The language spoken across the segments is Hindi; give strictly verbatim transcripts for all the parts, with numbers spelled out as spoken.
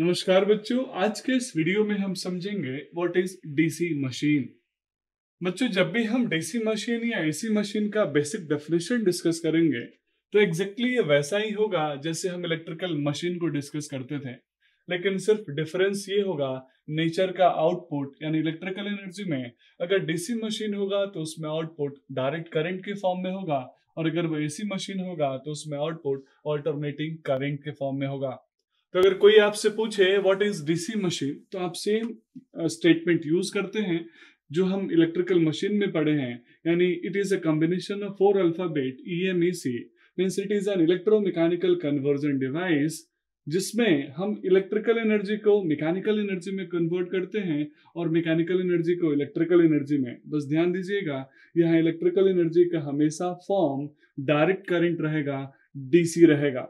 नमस्कार बच्चों, आज के इस वीडियो में हम समझेंगे व्हाट इज डीसी मशीन। बच्चों, जब भी हम डीसी मशीन या एसी मशीन का बेसिक डेफिनेशन डिस्कस करेंगे तो एग्जैक्टली ये वैसा ही होगा जैसे हम इलेक्ट्रिकल मशीन को डिस्कस करते थे, लेकिन सिर्फ डिफरेंस ये होगा नेचर का आउटपुट यानी इलेक्ट्रिकल एनर्जी में अगर डीसी मशीन होगा तो उसमें आउटपुट डायरेक्ट करंट के फॉर्म में होगा और अगर वो एसी मशीन होगा तो उसमें आउटपुट ऑल्टरनेटिंग करंट के फॉर्म में होगा। तो अगर कोई आपसे पूछे व्हाट इज डीसी मशीन तो आप सेम स्टेटमेंट यूज करते हैं जो हम इलेक्ट्रिकल मशीन में पढ़े हैं, यानी it is a combination of four alphabet E M E C means it is an electromechanical conversion device जिसमें हम इलेक्ट्रिकल एनर्जी को मैकेनिकल एनर्जी में कन्वर्ट करते हैं और मैकेनिकल एनर्जी को इलेक्ट्रिकल एनर्जी में। बस ध्यान दीजिएगा, यहाँ इलेक्ट्रिकल एनर्जी का हमेशा फॉर्म डायरेक्ट करंट रहेगा, डीसी रहेगा।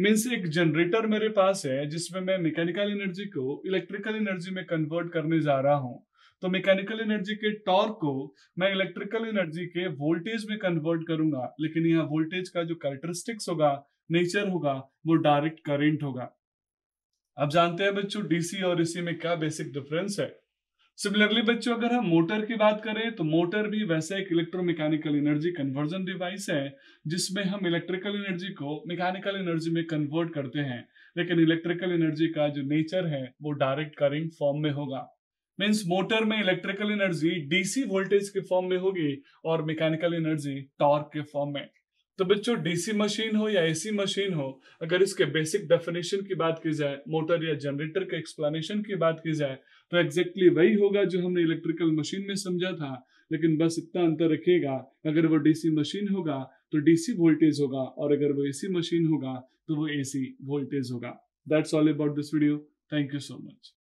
मीन्स एक जनरेटर मेरे पास है जिसमें मैं मैकेनिकल एनर्जी को इलेक्ट्रिकल एनर्जी में कन्वर्ट करने जा रहा हूँ, तो मैकेनिकल एनर्जी के टॉर्क को मैं इलेक्ट्रिकल एनर्जी के वोल्टेज में कन्वर्ट करूंगा, लेकिन यहाँ वोल्टेज का जो कैरेक्टरिस्टिक्स होगा, नेचर होगा, वो डायरेक्ट करंट होगा। अब जानते हैं बच्चों डीसी और एसी में क्या बेसिक डिफरेंस है। सिमिलरली बच्चों, अगर हम मोटर की बात करें तो मोटर भी वैसा एक इलेक्ट्रोमैकेनिकल एनर्जी कन्वर्जन डिवाइस है जिसमें हम इलेक्ट्रिकल एनर्जी को मैकेनिकल एनर्जी में कन्वर्ट करते हैं, लेकिन इलेक्ट्रिकल एनर्जी का जो नेचर है वो डायरेक्ट करंट फॉर्म में होगा। मीन्स मोटर में इलेक्ट्रिकल एनर्जी डीसी वोल्टेज के फॉर्म में होगी और मैकेनिकल एनर्जी टॉर्क के फॉर्म में। तो बच्चों डीसी मशीन हो या एसी मशीन हो, अगर इसके बेसिक डेफिनेशन की बात की जाए, मोटर या जनरेटर के एक्सप्लेनेशन की बात की जाए तो एग्जैक्टली वही होगा जो हमने इलेक्ट्रिकल मशीन में समझा था, लेकिन बस इतना अंतर रखिएगा अगर वो डीसी मशीन होगा तो डीसी वोल्टेज होगा और अगर वो एसी मशीन होगा तो वो एसी वोल्टेज होगा। That's all about this video. Thank you so much.